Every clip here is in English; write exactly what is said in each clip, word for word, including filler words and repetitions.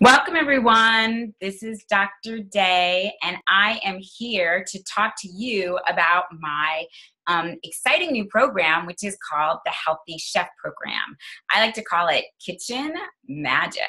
Welcome, everyone. This is Doctor Dae, and I am here to talk to you about my um, exciting new program, which is called the Healthy Chef Program. I like to call it Kitchen Magic.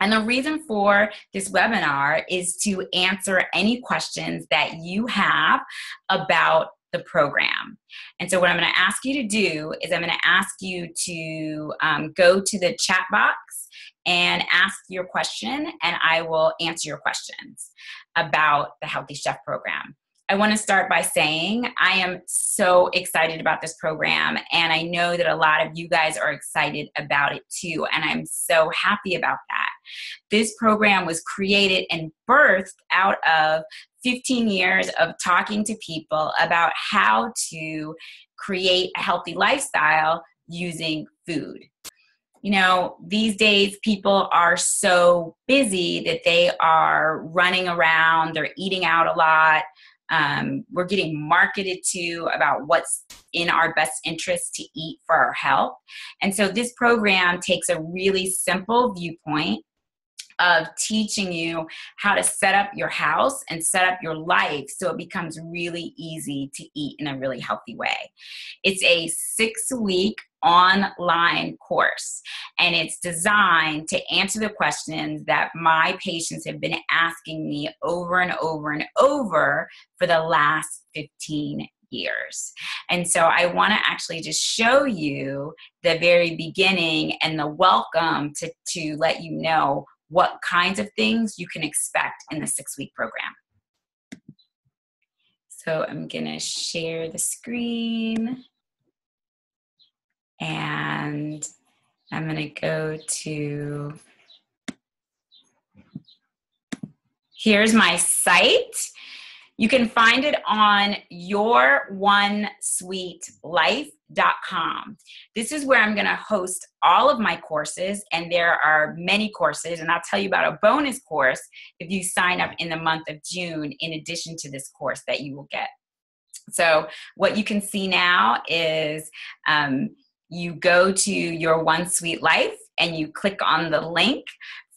And the reason for this webinar is to answer any questions that you have about the program. And so what I'm going to ask you to do is I'm going to ask you to um, go to the chat box and ask your question, and I will answer your questions about the Healthy Chef Program. I want to start by saying I am so excited about this program, and I know that a lot of you guys are excited about it too, and I'm so happy about that. This program was created and birthed out of fifteen years of talking to people about how to create a healthy lifestyle using food. You know, these days people are so busy that they are running around, they're eating out a lot. Um, we're getting marketed to about what's in our best interest to eat for our health. And so this program takes a really simple viewpoint of teaching you how to set up your house and set up your life so it becomes really easy to eat in a really healthy way. It's a six-week online course, and it's designed to answer the questions that my patients have been asking me over and over and over for the last fifteen years. And so I want to actually just show you the very beginning and the welcome to, to let you know what kinds of things you can expect in the six-week program. So I'm gonna share the screen, and I'm gonna go to, here's my site. You can find it on your one sweet life dot com. This is where I'm going to host all of my courses, and there are many courses, and I'll tell you about a bonus course if you sign up in the month of June in addition to this course that you will get. So what you can see now is um, you go to Your One Sweet Life and you click on the link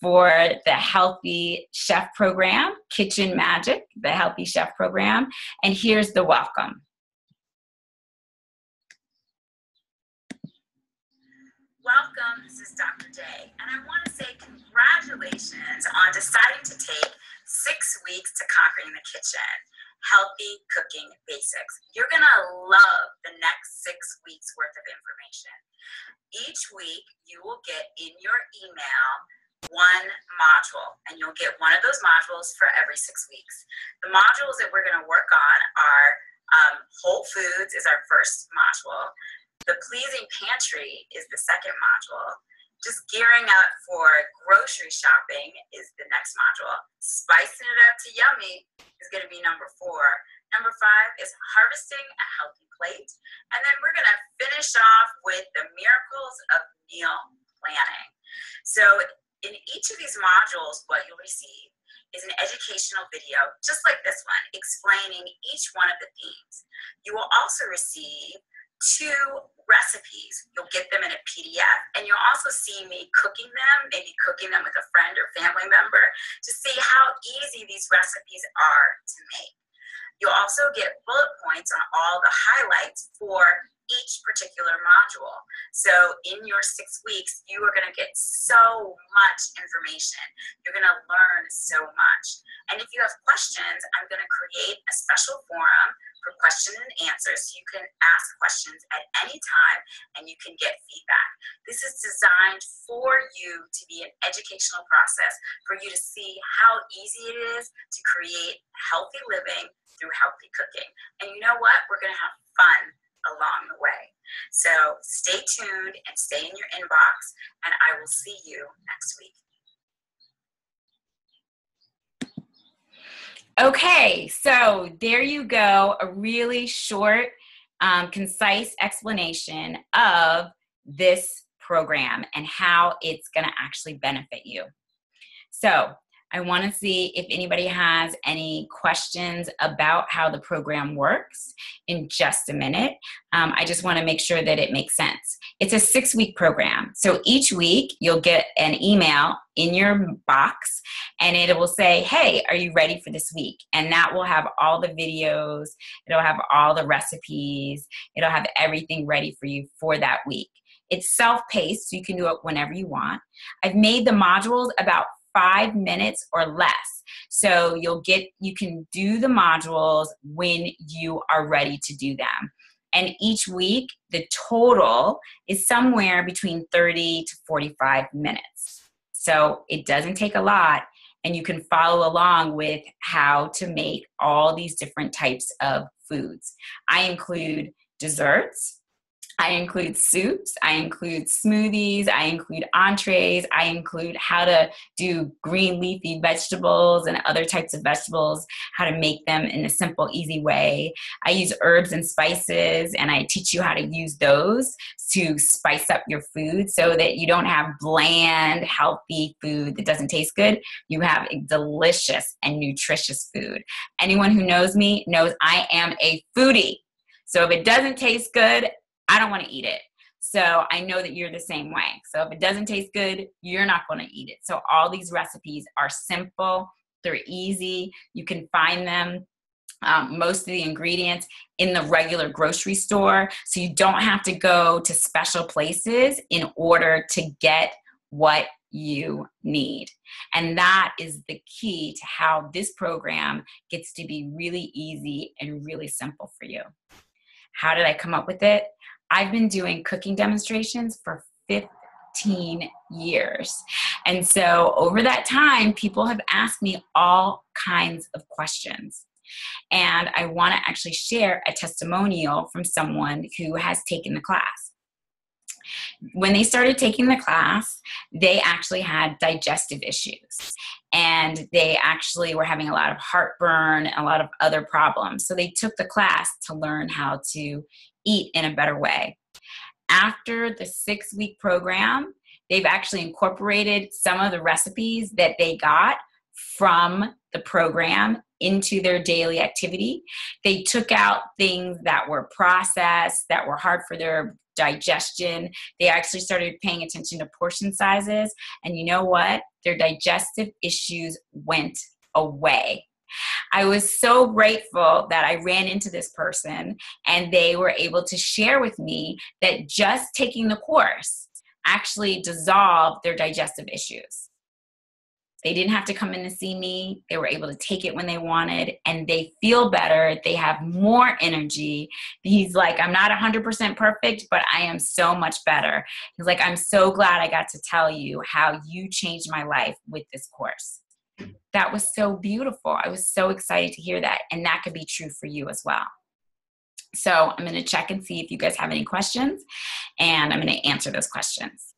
for the Healthy Chef Program, Kitchen Magic, the Healthy Chef Program, and here's the welcome. Welcome, this is Doctor Dae, and I want to say congratulations on deciding to take six weeks to conquering the kitchen. Healthy cooking basics. You're gonna love the next six weeks worth of information. Each week, you will get in your email one module, and you'll get one of those modules for every six weeks. The modules that we're gonna work on are um, Whole Foods is our first module. The Pleasing Pantry is the second module. Just gearing up for grocery shopping is the next module. Spicing it up to yummy is going to be number four. Number five is harvesting a healthy plate. And then we're going to finish off with the miracles of meal planning. So in each of these modules, what you'll receive is an educational video, just like this one, explaining each one of the themes. You will also receive two recipes. You'll get them in a P D F, and you'll also see me cooking them, maybe cooking them with a friend or family member to see how easy these recipes are to make. You'll also get bullet points on all the highlights for each particular module. So in your six weeks, you are going to get so much information. You're going to learn so much. And if you have questions, I'm going to create a special forum for question and answer, so you can ask questions at any time and you can get feedback. This is designed for you to be an educational process, for you to see how easy it is to create healthy living through healthy cooking. And you know what? We're going to have fun along the way. So stay tuned and stay in your inbox, and I will see you next week. Okay, so there you go, a really short, um, concise explanation of this program and how it's going to actually benefit you. So I want to see if anybody has any questions about how the program works in just a minute. Um, I just want to make sure that it makes sense. It's a six-week program. So each week you'll get an email in your box and it will say, hey, are you ready for this week? And that will have all the videos. It'll have all the recipes. It'll have everything ready for you for that week. It's self-paced, so you can do it whenever you want. I've made the modules about five minutes or less. So you'll get, you can do the modules when you are ready to do them. And each week, the total is somewhere between thirty to forty-five minutes. So it doesn't take a lot, and you can follow along with how to make all these different types of foods. I include desserts, I include soups, I include smoothies, I include entrees, I include how to do green leafy vegetables and other types of vegetables, how to make them in a simple, easy way. I use herbs and spices, and I teach you how to use those to spice up your food so that you don't have bland, healthy food that doesn't taste good. You have a delicious and nutritious food. Anyone who knows me knows I am a foodie. So if it doesn't taste good, I don't want to eat it. So I know that you're the same way. So if it doesn't taste good, you're not going to eat it. So all these recipes are simple. They're easy. You can find them, um, most of the ingredients, in the regular grocery store. So you don't have to go to special places in order to get what you need. And that is the key to how this program gets to be really easy and really simple for you. How did I come up with it? I've been doing cooking demonstrations for fifteen years. And so over that time, people have asked me all kinds of questions. And I want to actually share a testimonial from someone who has taken the class. When they started taking the class, they actually had digestive issues. And they actually were having a lot of heartburn, a lot of other problems. So they took the class to learn how to eat in a better way. After the six-week program, they've actually incorporated some of the recipes that they got from the program into their daily activity. They took out things that were processed, that were hard for their digestion. They actually started paying attention to portion sizes. And you know what? Their digestive issues went away. I was so grateful that I ran into this person and they were able to share with me that just taking the course actually dissolved their digestive issues. They didn't have to come in to see me. They were able to take it when they wanted, and they feel better. They have more energy. He's like, I'm not one hundred percent perfect, but I am so much better. He's like, I'm so glad I got to tell you how you changed my life with this course. That was so beautiful. I was so excited to hear that, and that could be true for you as well. So I'm going to check and see if you guys have any questions, and I'm going to answer those questions.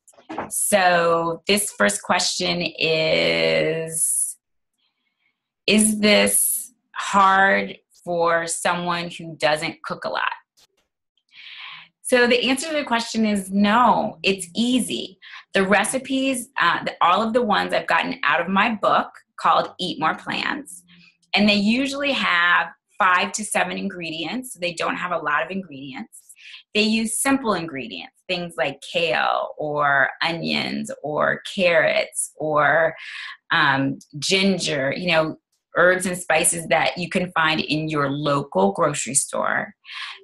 So this first question is, is this hard for someone who doesn't cook a lot? So the answer to the question is no, it's easy. The recipes, uh, the, all of the ones I've gotten out of my book called Eat More Plants, and they usually have five to seven ingredients. So they don't have a lot of ingredients. They use simple ingredients, things like kale or onions or carrots or um, ginger, you know, herbs and spices that you can find in your local grocery store.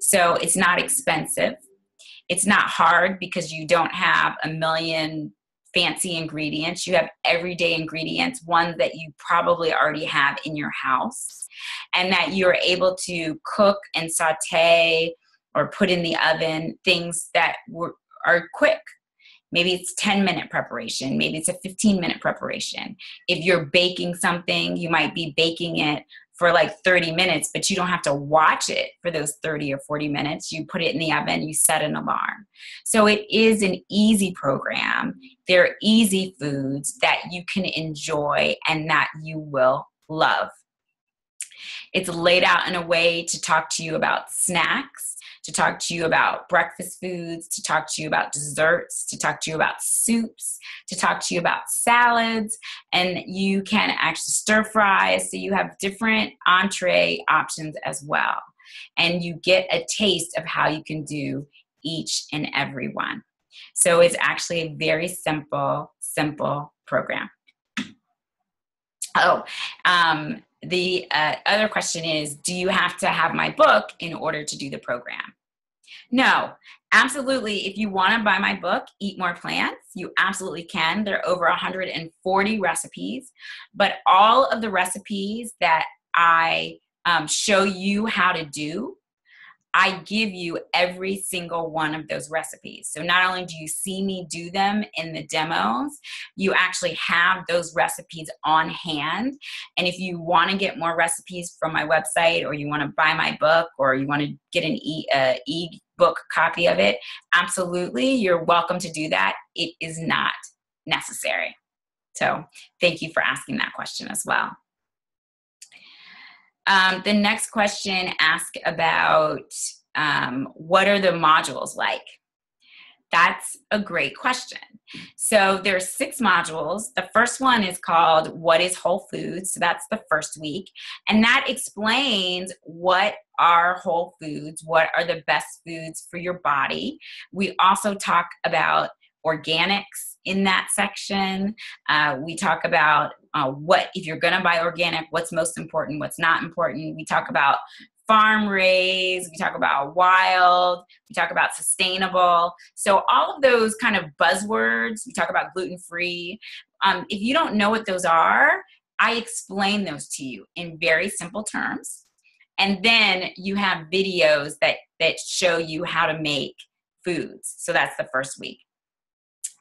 So it's not expensive. It's not hard because you don't have a million fancy ingredients. You have everyday ingredients, ones that you probably already have in your house, and that you're able to cook and saute or put in the oven, things that were, are quick. Maybe it's ten minute preparation, maybe it's a fifteen minute preparation. If you're baking something, you might be baking it for like thirty minutes, but you don't have to watch it for those thirty or forty minutes. You put it in the oven, you set an alarm. So it is an easy program. They're easy foods that you can enjoy and that you will love. It's laid out in a way to talk to you about snacks. to talk to you about breakfast foods, to talk to you about desserts, to talk to you about soups, to talk to you about salads, and you can actually stir fry, so you have different entree options as well. And you get a taste of how you can do each and every one. So it's actually a very simple, simple program. Oh, um, the uh, other question is, do you have to have my book in order to do the program? No, absolutely. If you want to buy my book, Eat More Plants, you absolutely can. There are over one hundred forty recipes, but all of the recipes that I um, show you how to do, I give you every single one of those recipes. So not only do you see me do them in the demos, you actually have those recipes on hand. And if you want to get more recipes from my website, or you want to buy my book, or you want to get an e, uh, e-book copy of it, absolutely, you're welcome to do that. It is not necessary. So thank you for asking that question as well. Um, the next question asks about um, what are the modules like? That's a great question. So there are six modules. The first one is called What is Whole Foods? So that's the first week. And that explains what are whole foods, what are the best foods for your body. We also talk about organics in that section. Uh, we talk about uh, what, if you're gonna buy organic, what's most important, what's not important. We talk about farm raised, we talk about wild, we talk about sustainable. So all of those kind of buzzwords, we talk about gluten-free. Um, if you don't know what those are, I explain those to you in very simple terms. And then you have videos that, that show you how to make foods. So that's the first week.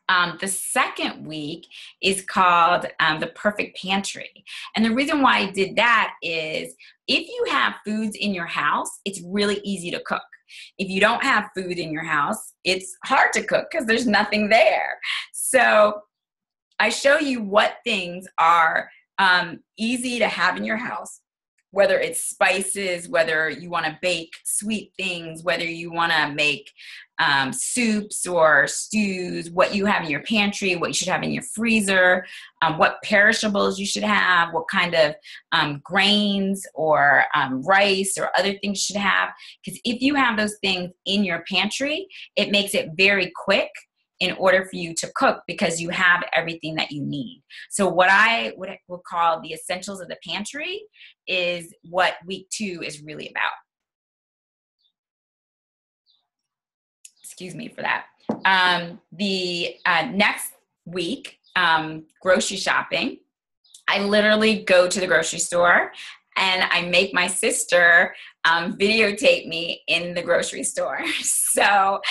Um, the second week is called um, The Perfect Pantry. And the reason why I did that is if you have foods in your house, it's really easy to cook. If you don't have food in your house, it's hard to cook because there's nothing there. So I show you what things are um, easy to have in your house, whether it's spices, whether you want to bake sweet things, whether you want to make um, soups or stews, what you have in your pantry, what you should have in your freezer, um, what perishables you should have, what kind of um, grains or um, rice or other things you should have. Because if you have those things in your pantry, it makes it very quick in order for you to cook because you have everything that you need. So what I would, would call the essentials of the pantry is what week two is really about. Excuse me for that. Um, the uh, next week, um, grocery shopping, I literally go to the grocery store and I make my sister um, videotape me in the grocery store. So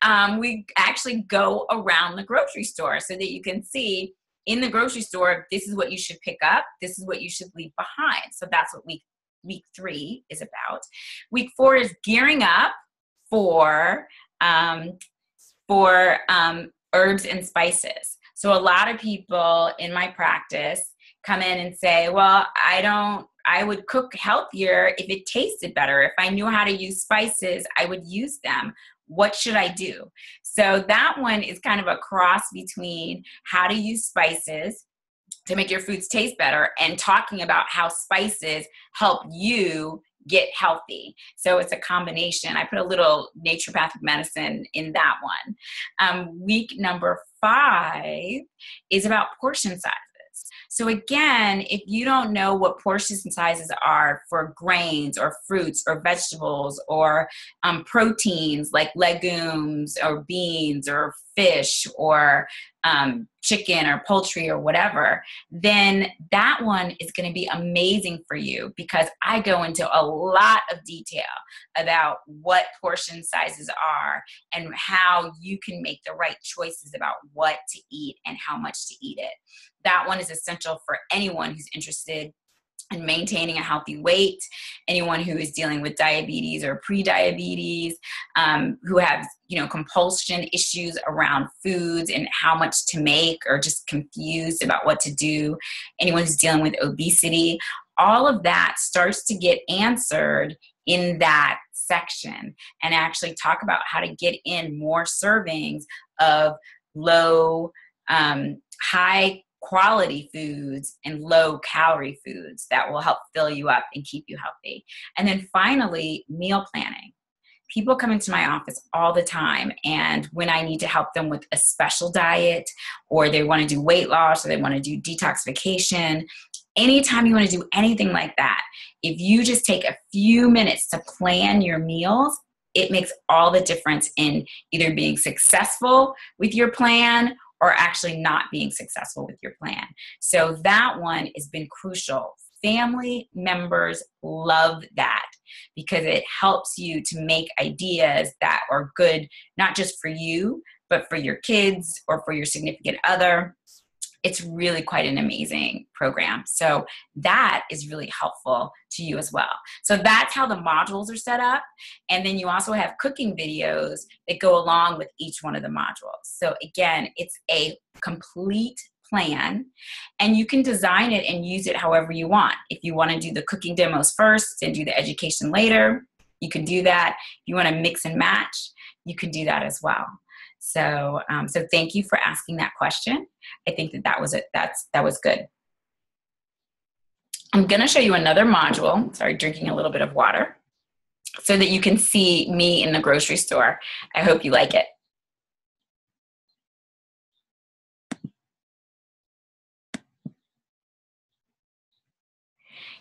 um, we actually go around the grocery store so that you can see in the grocery store, this is what you should pick up, this is what you should leave behind. So that's what week, week three is about. Week four is gearing up for, um, for um, herbs and spices. So a lot of people in my practice come in and say, well, I don't, I would cook healthier if it tasted better. If I knew how to use spices, I would use them. What should I do? So that one is kind of a cross between how to use spices to make your foods taste better and talking about how spices help you get healthy. So it's a combination. I put a little naturopathic medicine in that one. Um, week number five is about portion size. So again, if you don't know what portion sizes are for grains or fruits or vegetables or um, proteins like legumes or beans or fish or um, chicken or poultry or whatever, then that one is going to be amazing for you because I go into a lot of detail about what portion sizes are and how you can make the right choices about what to eat and how much to eat it. That one is essential for anyone who's interested in maintaining a healthy weight, anyone who is dealing with diabetes or pre-diabetes, um, who have, you know, compulsion issues around foods and how much to make or just confused about what to do, anyone who's dealing with obesity, all of that starts to get answered in that section and actually talk about how to get in more servings of low, um, high quality foods and low calorie foods that will help fill you up and keep you healthy. And then finally, meal planning. People come into my office all the time, and when I need to help them with a special diet, or they want to do weight loss, or they want to do detoxification, anytime you want to do anything like that, if you just take a few minutes to plan your meals, it makes all the difference in either being successful with your plan or actually not being successful with your plan. So that one has been crucial. Family members love that because it helps you to make ideas that are good, not just for you, but for your kids or for your significant other. It's really quite an amazing program. So that is really helpful to you as well. So that's how the modules are set up. And then you also have cooking videos that go along with each one of the modules. So again, it's a complete plan, and you can design it and use it however you want. If you want to do the cooking demos first and do the education later, you can do that. If you want to mix and match, you can do that as well. So, um, so thank you for asking that question. I think that that was it. That's, that was good. I'm going to show you another module. Sorry, drinking a little bit of water so that you can see me in the grocery store. I hope you like it.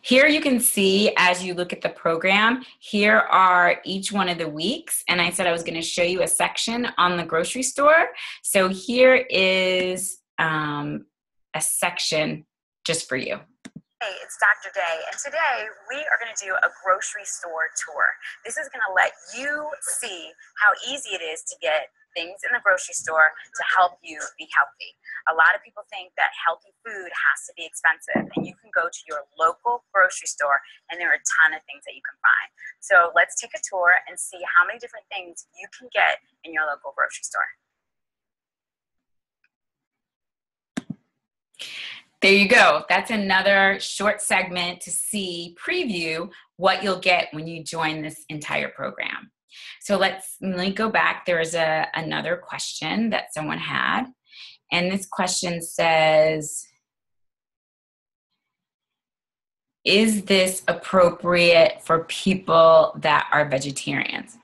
Here you can see, as you look at the program, here are each one of the weeks. And I said I was going to show you a section on the grocery store. So here is um, a section just for you. Hey, it's Doctor Dae, and today we are going to do a grocery store tour. This is going to let you see how easy it is to get things in the grocery store to help you be healthy. A lot of people think that healthy food has to be expensive, and you can go to your local grocery store, and there are a ton of things that you can find. So let's take a tour and see how many different things you can get in your local grocery store. There you go. That's another short segment to see, preview what you'll get when you join this entire program. So let's, let me go back. There is a, another question that someone had. And this question says, is this appropriate for people that are vegetarians?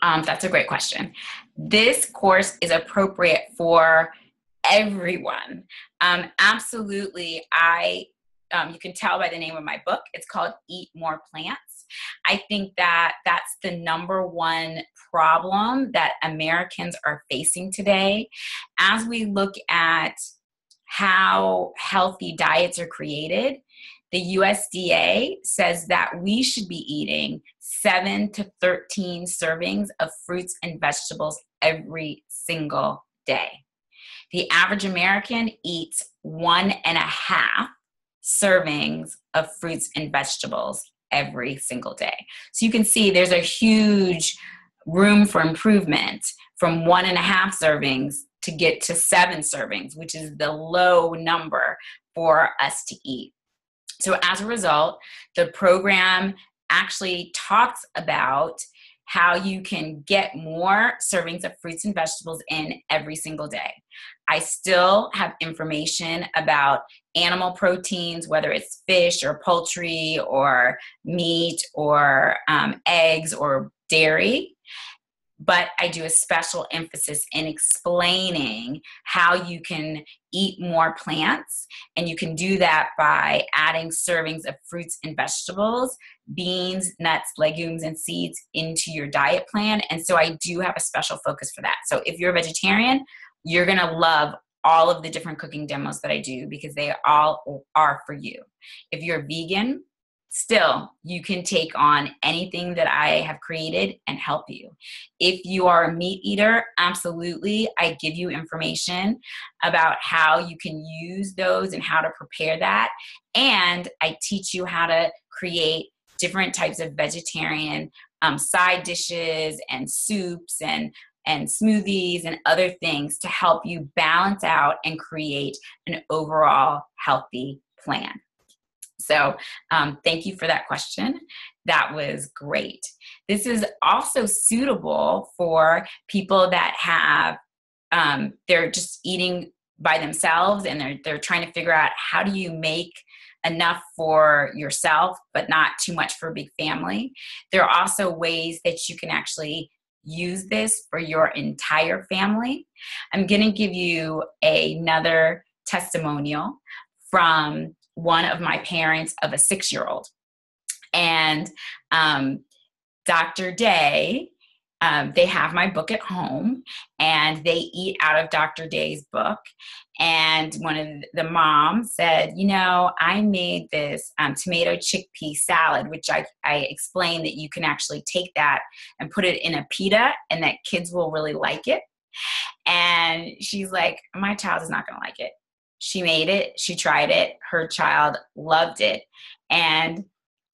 Um, that's a great question. This course is appropriate for everyone. Um, absolutely. I, um, you can tell by the name of my book, it's called Eat More Plants. I think that that's the number one problem that Americans are facing today. As we look at how healthy diets are created, the U S D A says that we should be eating seven to thirteen servings of fruits and vegetables every single day. The average American eats one and a half servings of fruits and vegetables every single day. So you can see there's a huge room for improvement from one and a half servings to get to seven servings, which is the low number for us to eat. So as a result, the program actually talks about how you can get more servings of fruits and vegetables in every single day. I still have information about animal proteins, whether it's fish or poultry or meat or um, eggs or dairy, but I do a special emphasis in explaining how you can eat more plants, and you can do that by adding servings of fruits and vegetables, beans, nuts, legumes, and seeds into your diet plan. And so I do have a special focus for that. So if you're a vegetarian, you're going to love all of the different cooking demos that I do because they all are for you. If you're vegan, still, you can take on anything that I have created and help you. If you are a meat eater, absolutely, I give you information about how you can use those and how to prepare that. And I teach you how to create different types of vegetarian um, side dishes and soups and and smoothies and other things to help you balance out and create an overall healthy plan. So um, thank you for that question. That was great. This is also suitable for people that have, um, they're just eating by themselves and they're, they're trying to figure out how do you make enough for yourself, but not too much for a big family. There are also ways that you can actually use this for your entire family. I'm going to give you another testimonial from one of my parents of a six-year-old. And um, Doctor Dae, um, they have my book at home, and they eat out of Doctor Dae's book. And one of the mom said, you know, I made this um, tomato chickpea salad, which I, I explained that you can actually take that and put it in a pita and that kids will really like it. And she's like, my child is not going to like it. She made it. She tried it. Her child loved it and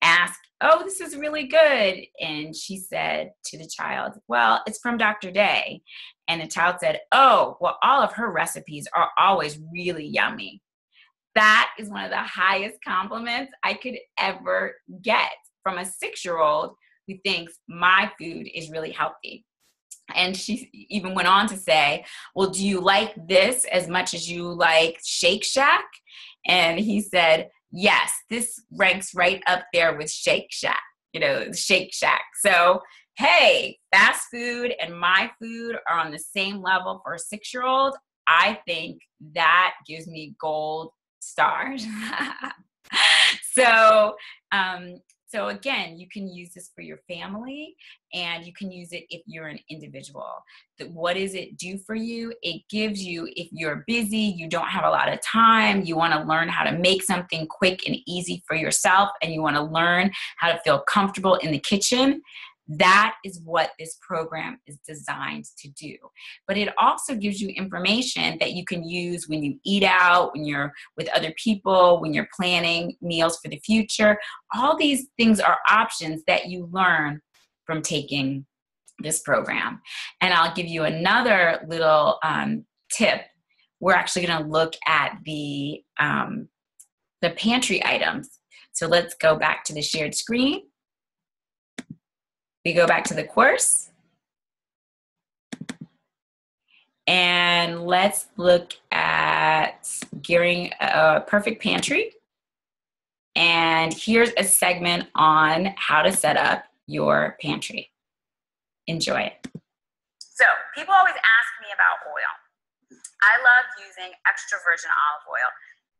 asked, oh, this is really good. And she said to the child, well, it's from Doctor Dae. And the child said, oh, well, all of her recipes are always really yummy. That is one of the highest compliments I could ever get from a six-year-old who thinks my food is really healthy. And she even went on to say, well, do you like this as much as you like Shake Shack? And he said, yes, this ranks right up there with Shake Shack, you know, Shake Shack. So, hey, fast food and my food are on the same level for a six-year-old. I think that gives me gold stars. So, um, so again, you can use this for your family, and you can use it if you're an individual. What does it do for you? It gives you, if you're busy, you don't have a lot of time, you want to learn how to make something quick and easy for yourself, and you want to learn how to feel comfortable in the kitchen, that is what this program is designed to do. But it also gives you information that you can use when you eat out, when you're with other people, when you're planning meals for the future. All these things are options that you learn from taking this program. And I'll give you another little um, tip. We're actually going to look at the, um, the pantry items. So let's go back to the shared screen. We go back to the course, and let's look at gearing a perfect pantry. And here's a segment on how to set up your pantry. Enjoy it. So people always ask me about oil. I love using extra virgin olive oil.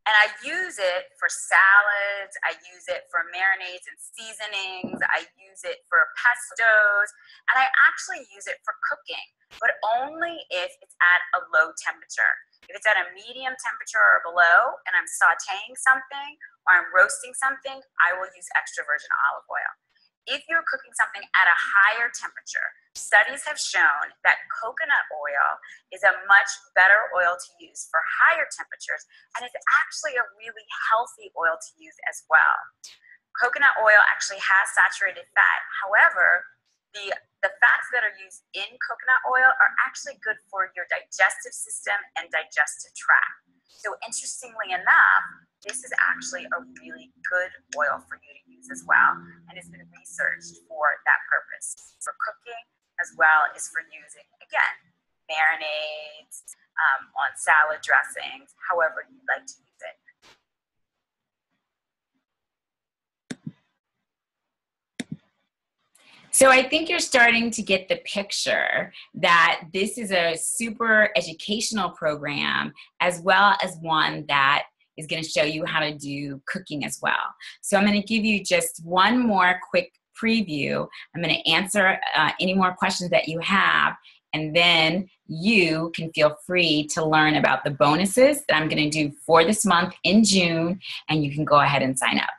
And I use it for salads, I use it for marinades and seasonings, I use it for pestos, and I actually use it for cooking, but only if it's at a low temperature. If it's at a medium temperature or below, and I'm sauteing something or I'm roasting something, I will use extra virgin olive oil. If you're cooking something at a higher temperature, studies have shown that coconut oil is a much better oil to use for higher temperatures, and it's actually a really healthy oil to use as well. Coconut oil actually has saturated fat. However, the, the fats that are used in coconut oil are actually good for your digestive system and digestive tract. So interestingly enough, this is actually a really good oil for you to use as well, and it's been researched for that purpose, for cooking, as well as for using, again, marinades, um, on salad dressings, however you'd like to use it. So I think you're starting to get the picture that this is a super educational program, as well as one that is going to show you how to do cooking as well. So I'm going to give you just one more quick preview. I'm going to answer uh, any more questions that you have, and then you can feel free to learn about the bonuses that I'm going to do for this month in June, and you can go ahead and sign up.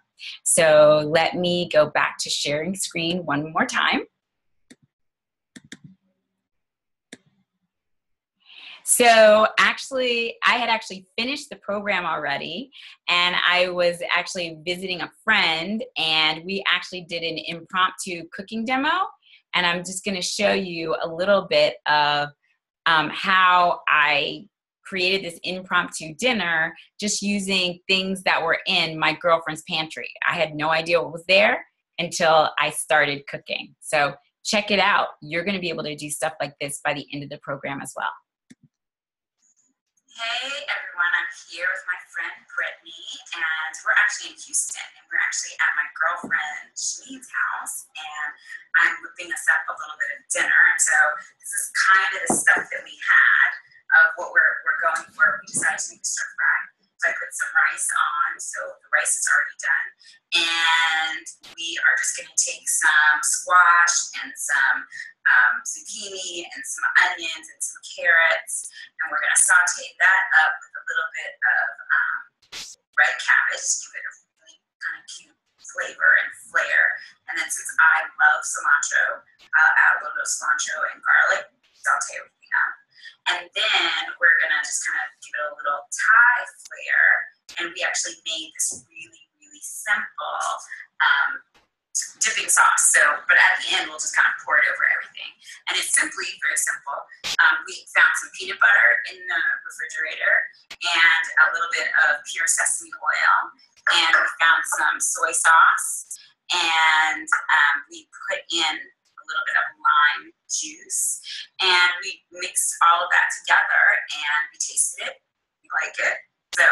So let me go back to sharing screen one more time. So actually, I had actually finished the program already, and I was actually visiting a friend, and we actually did an impromptu cooking demo, and I'm just going to show you a little bit of um, how I created this impromptu dinner just using things that were in my girlfriend's pantry. I had no idea what was there until I started cooking. So check it out. You're going to be able to do stuff like this by the end of the program as well. Hey everyone, I'm here with my friend Brittany, and we're actually in Houston, and we're actually at my girlfriend Shanice's house, and I'm whipping us up a little bit of dinner. And so this is kind of the stuff that we had of what we're, we're going for. We decided to make a stir fry, so I put some rice on, so the rice is already done, and we are just going to take some squash and some Um, zucchini and some onions and some carrots, and we're going to saute that up with a little bit of um, red cabbage to give it a really kind of cute flavor and flair. And then, since I love cilantro, I'll add a little bit of cilantro and garlic, saute everything up. And then we're going to just kind of give it a little Thai flair. And we actually made this really, really simple um, dipping sauce. So, but at the end, we'll just kind of pour it over everything. And it's simply very simple. Um, we found some peanut butter in the refrigerator and a little bit of pure sesame oil. And we found some soy sauce. And um, we put in a little bit of lime juice. And we mixed all of that together and we tasted it. We like it. So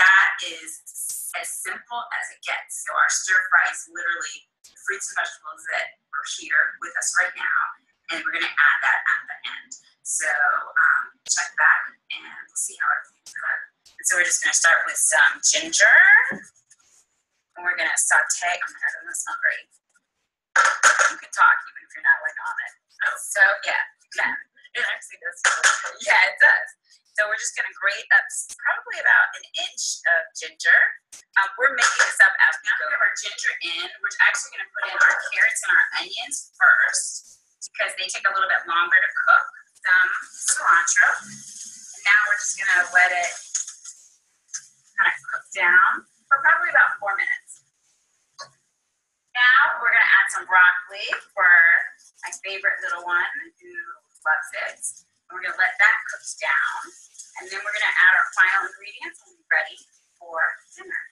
that is as simple as it gets. So our stir fry is literally fruits and vegetables that are here with us right now, and we're going to add that at the end. So um, check that, and we'll see how everything's done. And so we're just going to start with some ginger, and we're going to saute. Oh my God, doesn't that smell great? You can talk even if you're not like on it. Oh, so yeah, yeah, it actually does smell good. Yeah, it does. So we're just going to grate up probably about an inch of ginger. Um, we're making this up as we go. Now we have our ginger in. We're actually going to put in our carrots and our onions first because they take a little bit longer to cook. Some cilantro. And now we're just going to let it kind of cook down for probably about four minutes. Now we're going to add some broccoli for my favorite little one who loves it. We're going to let that cook down, and then we're going to add our final ingredients and be ready for dinner.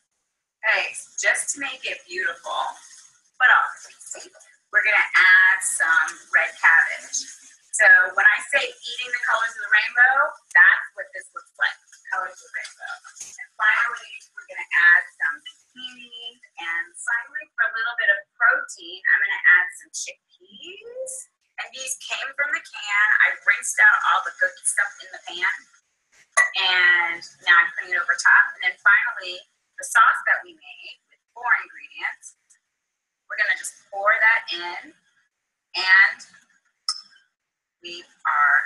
Okay, so just to make it beautiful, but also tasty, we're going to add some red cabbage. So when I say eating the colors of the rainbow, that's what this looks like, colors of the rainbow. And finally, we're going to add some zucchini, and finally, for a little bit of protein, I'm going to add some chickpeas. And these came from the can. I rinsed out all the good stuff in the pan. And now I'm putting it over top. And then finally, the sauce that we made with four ingredients, we're going to just pour that in. And we are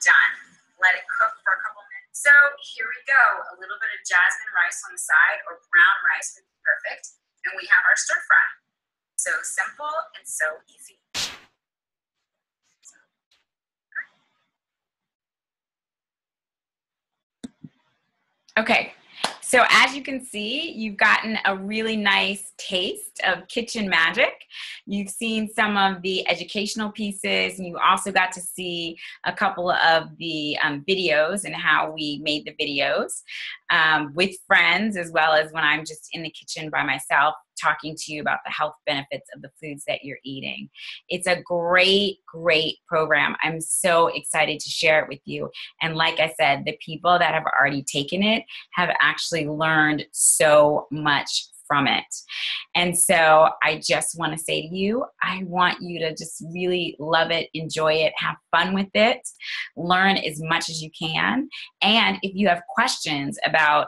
done. Let it cook for a couple minutes. So here we go. A little bit of jasmine rice on the side, or brown rice would be perfect. And we have our stir fry. So simple and so easy. Okay, so as you can see, you've gotten a really nice taste of Kitchen Magic. You've seen some of the educational pieces, and you also got to see a couple of the um, videos and how we made the videos um, with friends, as well as when I'm just in the kitchen by myself talking to you about the health benefits of the foods that you're eating. It's a great, great program. I'm so excited to share it with you. And like I said, the people that have already taken it have actually learned so much from it. And so I just want to say to you, I want you to just really love it, enjoy it, have fun with it, learn as much as you can. And if you have questions about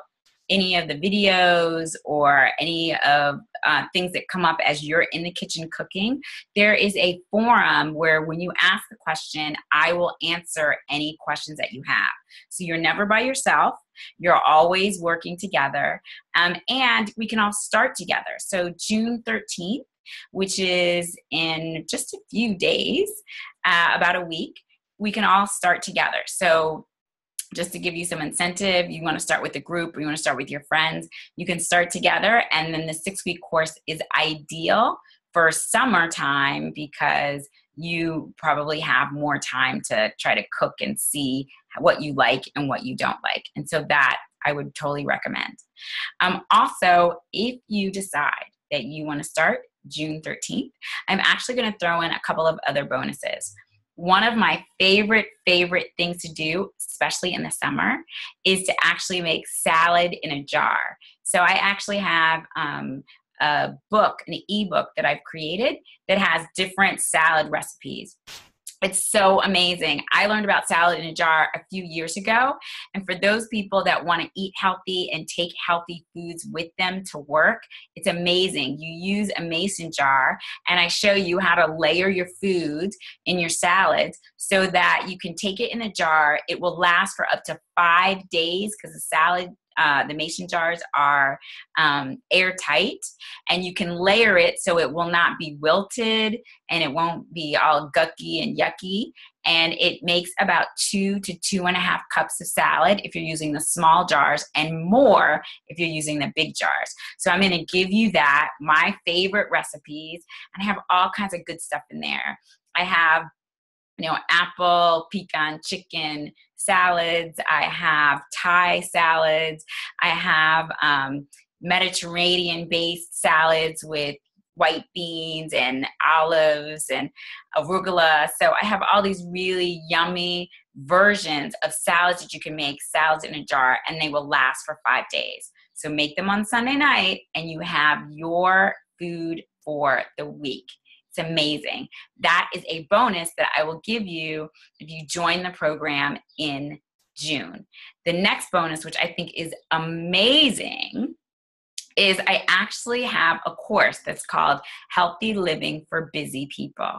any of the videos or any of uh, things that come up as you're in the kitchen cooking, there is a forum where when you ask the question, I will answer any questions that you have. So you're never by yourself. You're always working together. Um, and we can all start together. So June thirteenth, which is in just a few days, uh, about a week, we can all start together. So just to give you some incentive, you want to start with a group or you want to start with your friends, you can start together. And then the six-week course is ideal for summertime because you probably have more time to try to cook and see what you like and what you don't like. And so that I would totally recommend. Um, also, if you decide that you want to start June thirteenth, I'm actually going to throw in a couple of other bonuses. One of my favorite, favorite things to do, especially in the summer, is to actually make salad in a jar. So I actually have um, a book, an ebook that I've created that has different salad recipes. It's so amazing. I learned about salad in a jar a few years ago. And for those people that want to eat healthy and take healthy foods with them to work, it's amazing. You use a mason jar, and I show you how to layer your food in your salads so that you can take it in a jar. It will last for up to five days because the salad Uh, the mason jars are um, airtight, and you can layer it so it will not be wilted and it won't be all gucky and yucky. And it makes about two to two and a half cups of salad if you're using the small jars, and more if you're using the big jars. So I'm going to give you that, my favorite recipes, and I have all kinds of good stuff in there. I have, you know, apple, pecan, chicken salads. I have Thai salads. I have um, Mediterranean-based salads with white beans and olives and arugula. So I have all these really yummy versions of salads that you can make, salads in a jar, and they will last for five days. So make them on Sunday night, and you have your food for the week. It's amazing. That is a bonus that I will give you if you join the program in June. The next bonus, which I think is amazing, is I actually have a course that's called Healthy Living for Busy People.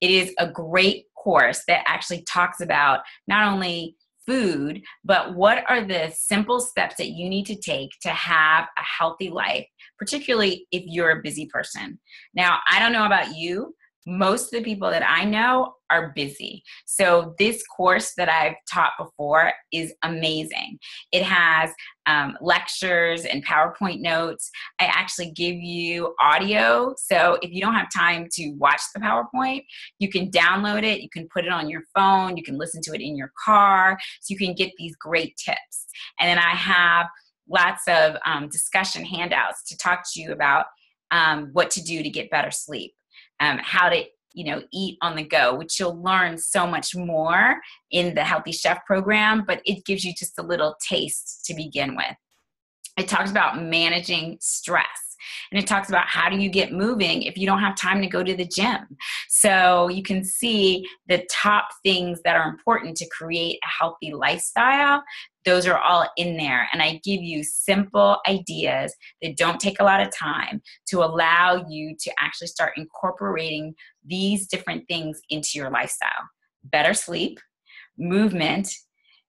It is a great course that actually talks about not only food, but what are the simple steps that you need to take to have a healthy life, particularly if you're a busy person. Now, I don't know about you, most of the people that I know are busy. So this course that I've taught before is amazing. It has um, lectures and PowerPoint notes. I actually give you audio. So if you don't have time to watch the PowerPoint, you can download it. You can put it on your phone. You can listen to it in your car. So you can get these great tips. And then I have lots of um, discussion handouts to talk to you about um, what to do to get better sleep, um, how to you know, eat on the go, which you'll learn so much more in the Healthy Chef program, but it gives you just a little taste to begin with. It talks about managing stress. And it talks about how do you get moving if you don't have time to go to the gym. So you can see the top things that are important to create a healthy lifestyle. Those are all in there. And I give you simple ideas that don't take a lot of time to allow you to actually start incorporating these different things into your lifestyle. Better sleep, movement,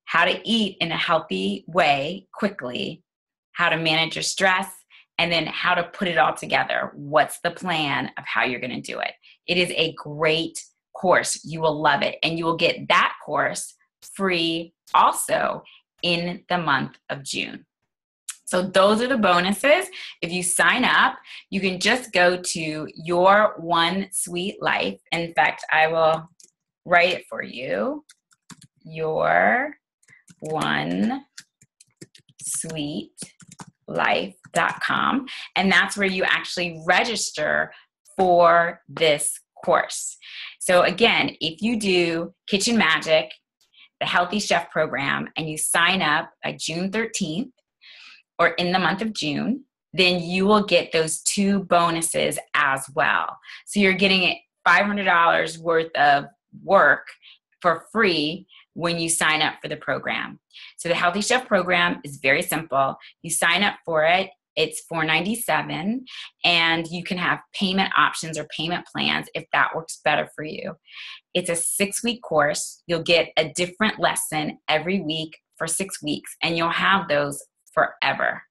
how to eat in a healthy way quickly, how to manage your stress, and then how to put it all together. What's the plan of how you're going to do it? It is a great course. You will love it. And you will get that course free also in the month of June. So those are the bonuses. If you sign up, you can just go to Your One Sweet Life. In fact, I will write it for you. Your One Sweet Life dot com, and that's where you actually register for this course. So again, if you do Kitchen Magic, the Healthy Chef program, and you sign up by June thirteenth or in the month of June, then you will get those two bonuses as well. So you're getting five hundred dollars worth of work for free when you sign up for the program. So the Healthy Chef program is very simple. You sign up for it, it's four ninety-seven, and you can have payment options or payment plans if that works better for you. It's a six-week course. You'll get a different lesson every week for six weeks, and you'll have those forever.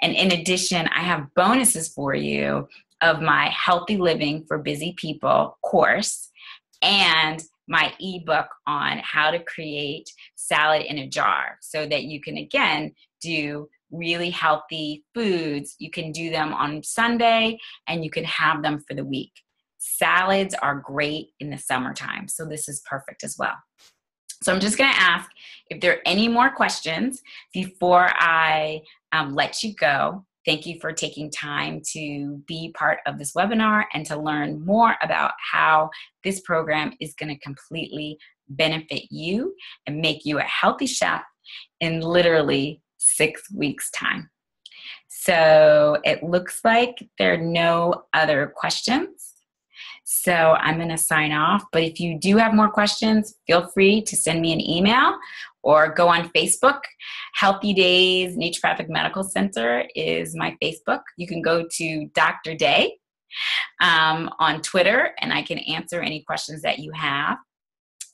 And in addition, I have bonuses for you of my Healthy Living for Busy People course and my ebook on how to create salad in a jar so that you can, again, do really healthy foods. You can do them on Sunday and you can have them for the week. Salads are great in the summertime, so this is perfect as well. So I'm just going to ask if there are any more questions before I um, let you go. Thank you for taking time to be part of this webinar and to learn more about how this program is going to completely benefit you and make you a healthy chef in literally six weeks' time. So it looks like there are no other questions. So I'm going to sign off. But if you do have more questions, feel free to send me an email or go on Facebook. Healthy Days Naturopathic Medical Center is my Facebook. You can go to Doctor Dae um, on Twitter, and I can answer any questions that you have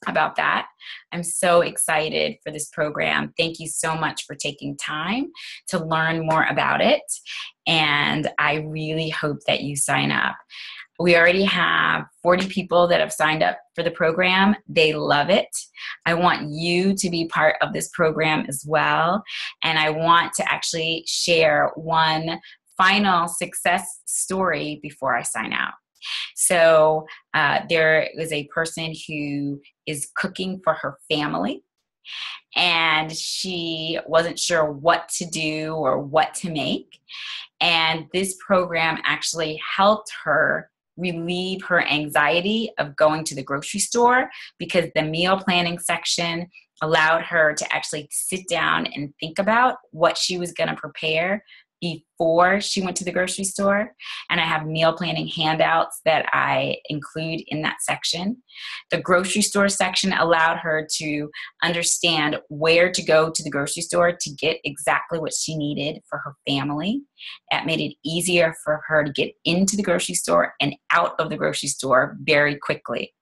about that. I'm so excited for this program. Thank you so much for taking time to learn more about it. And I really hope that you sign up. We already have forty people that have signed up for the program. They love it. I want you to be part of this program as well. And I want to actually share one final success story before I sign out. So uh, there is a person who is cooking for her family, and she wasn't sure what to do or what to make. And this program actually helped her relieve her anxiety of going to the grocery store, because the meal planning section allowed her to actually sit down and think about what she was going to prepare before she went to the grocery store. And I have meal planning handouts that I include in that section. The grocery store section allowed her to understand where to go to the grocery store to get exactly what she needed for her family. That made it easier for her to get into the grocery store and out of the grocery store very quickly.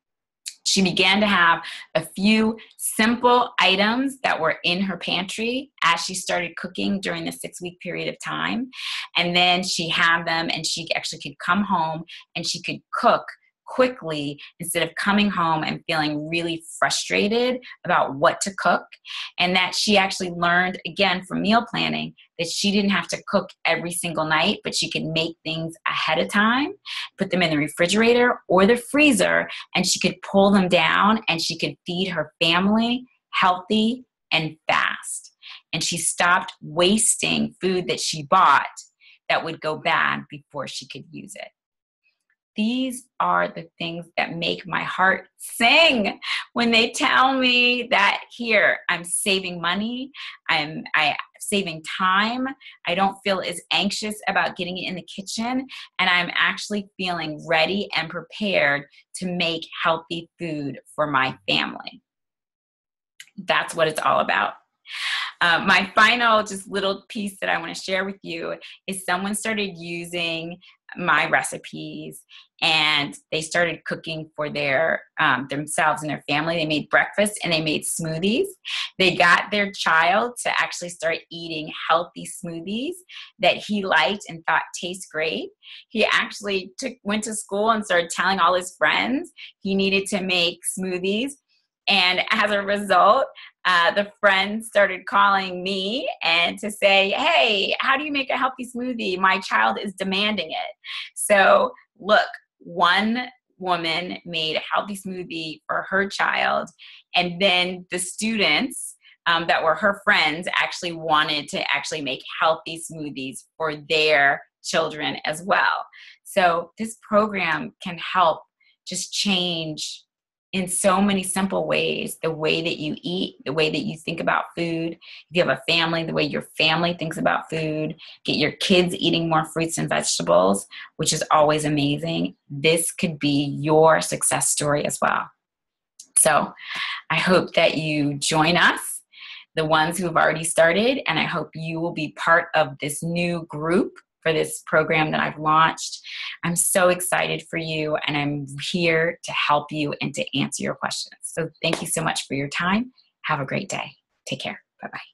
She began to have a few simple items that were in her pantry as she started cooking during the six-week period of time. And then she had them, and she actually could come home and she could cook quickly instead of coming home and feeling really frustrated about what to cook. And that she actually learned, again, from meal planning, that she didn't have to cook every single night, but she could make things ahead of time, put them in the refrigerator or the freezer, and she could pull them down and she could feed her family healthy and fast. And she stopped wasting food that she bought that would go bad before she could use it. These are the things that make my heart sing when they tell me that here, I'm saving money, I'm I, saving time, I don't feel as anxious about getting it in the kitchen, and I'm actually feeling ready and prepared to make healthy food for my family. That's what it's all about. Uh, my final just little piece that I want to share with you is someone started using my recipes, and they started cooking for their um, themselves and their family. They made breakfast and they made smoothies. They got their child to actually start eating healthy smoothies that he liked and thought taste great. He actually took, went to school and started telling all his friends he needed to make smoothies. And as a result, uh, the friends started calling me and to say, hey, how do you make a healthy smoothie? My child is demanding it. So look, one woman made a healthy smoothie for her child. And then the students um, that were her friends actually wanted to actually make healthy smoothies for their children as well. So this program can help just change in so many simple ways, the way that you eat, the way that you think about food. If you have a family, the way your family thinks about food. Get your kids eating more fruits and vegetables, which is always amazing. This could be your success story as well. So I hope that you join us, the ones who have already started, and I hope you will be part of this new group for this program that I've launched. I'm so excited for you, and I'm here to help you and to answer your questions. So thank you so much for your time. Have a great day. Take care. Bye-bye.